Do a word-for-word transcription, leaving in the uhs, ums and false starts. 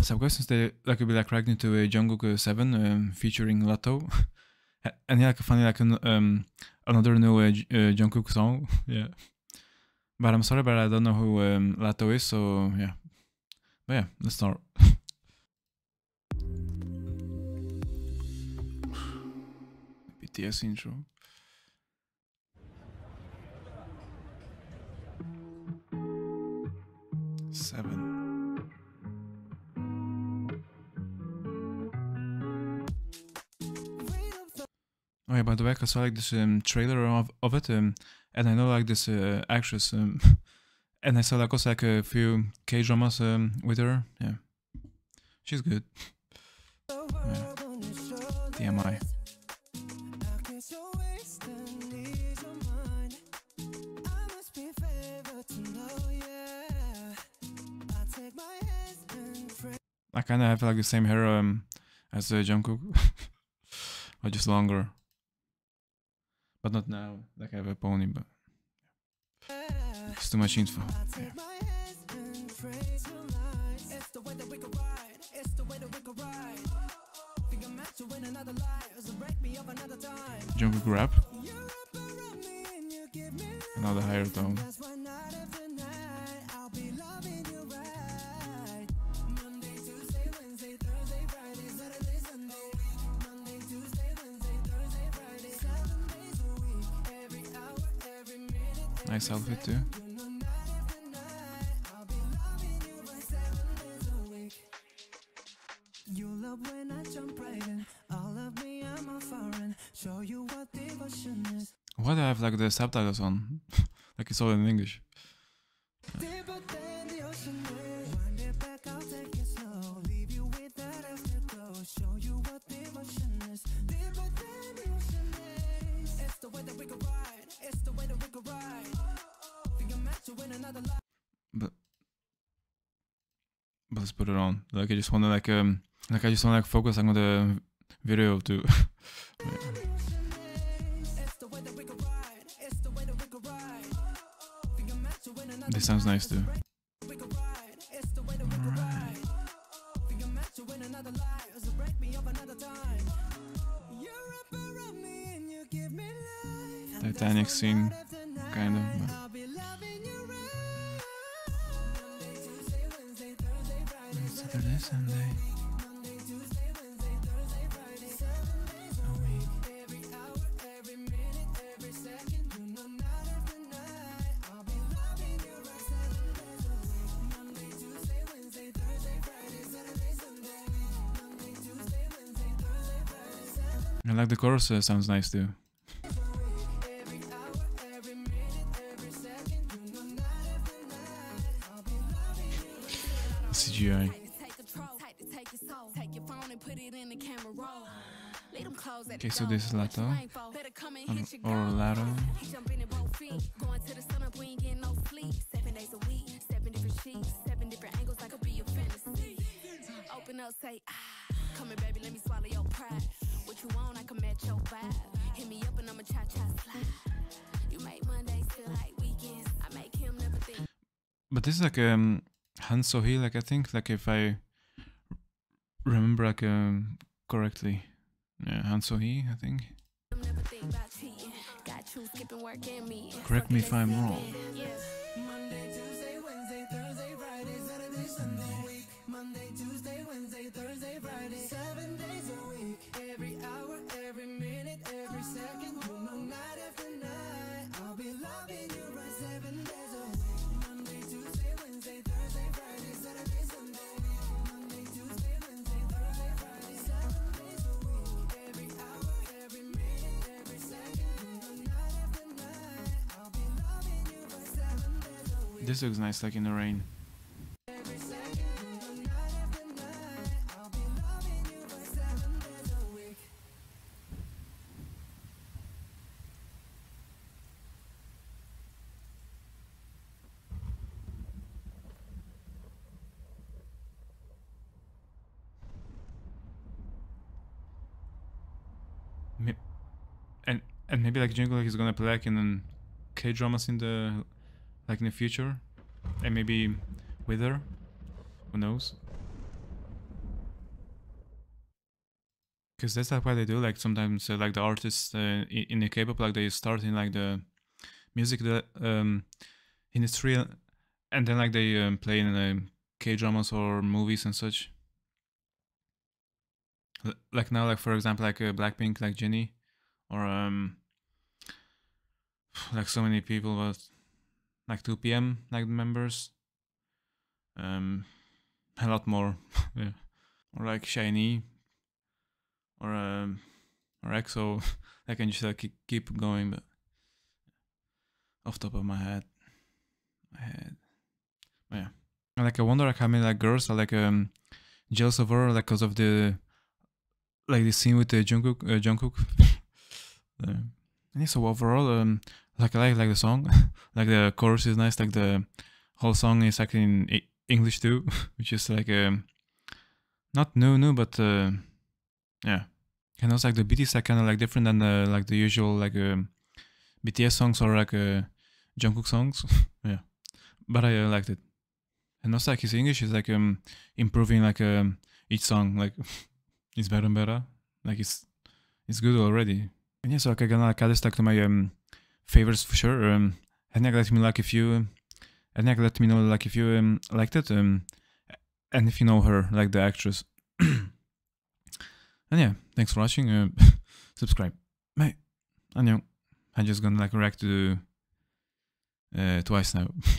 Some questions they like would be like reacting to a uh, Jungkook seven um, featuring Latto, and yeah, like funny like an, um another new uh, uh, Jungkook song, yeah. But I'm sorry, but I don't know who um, Latto is, so yeah. But yeah, let's start. B T S intro. Seven. Oh yeah, by the way, I saw like this um, trailer of, of it, um, and I know like this uh, actress, um, and I saw like also like a few K-dramas um, with her. Yeah, she's good. Yeah. T M I. I kind of have like the same hair um, as uh, Jungkook, or just longer. But not now, like I have a pony, but it's too much info. Yeah. Jungkook rap. Another higher tone. Nice outfit too. Why do I have like the subtitles on? Like it's all in English. Yeah. But but let's put it on. Like I just wanna like um like I just wanna like focus on the video too. Yeah. This sounds nice too. Right. Titanic scene, kind of. But. Saturday, Sunday. I like the chorus, uh, sounds nice too. C G I. Okay, so this is Latto, um, or Latto. But this is like um, Han So-hee, like I think, like if I remember like um, correctly. Yeah, Han So-hee, I think. Correct me if I'm wrong. This looks nice, like in the rain. And and maybe like Jungkook is gonna play like in K dramas in the. Like in the future, and maybe with her. Who knows? Because that's like what they do. Like sometimes, uh, like the artists uh, in the K-pop, like they start in like the music um, industry, and then like they um, play in uh, K-dramas or movies and such. L like now, like for example, like uh, Blackpink, like Jennie, or um, like so many people, but like two P M, like members, um, a lot more, yeah, or like Shinee. Or um, or E X O, I can just like keep going, but off top of my head, my head, but yeah. And, like I wonder like how many like girls are like um jealous of her, like because of the like the scene with the uh, Jungkook, uh, Jungkook. uh, and so overall, um, like I like like the song, like the chorus is nice, like the whole song is like in English too, which is like um not new new, but. Uh, Yeah, and also like the beats are kind of like different than the, like the usual like um, B T S songs or like uh, Jungkook songs. Yeah, but I uh, liked it, and also like his English is like um improving like um each song, like it's better and better, like it's it's good already. And yeah, so like, again like I just like to my um favorites for sure. Um, and yeah, let me like if you, and yeah, let me know like if you um liked it, um, and if you know her like the actress. And yeah, thanks for watching, uh, subscribe. Bye. I know, I'm just gonna like react to uh, Twice now.